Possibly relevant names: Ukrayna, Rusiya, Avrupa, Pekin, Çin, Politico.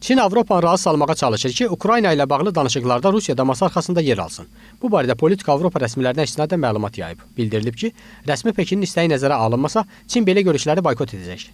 Çin Avropanı rahatsız almağa çalışır ki, Ukrayna ilə bağlı danışıqlarda Rusiyada masa arxasında yer alsın. Bu barədə Politico Avropa rəsmilərinə istinadən məlumat yayıb. Bildirilib ki, rəsmi Pekinin istəyi nəzərə alınmasa, Çin belə görüşləri boykot edəcək.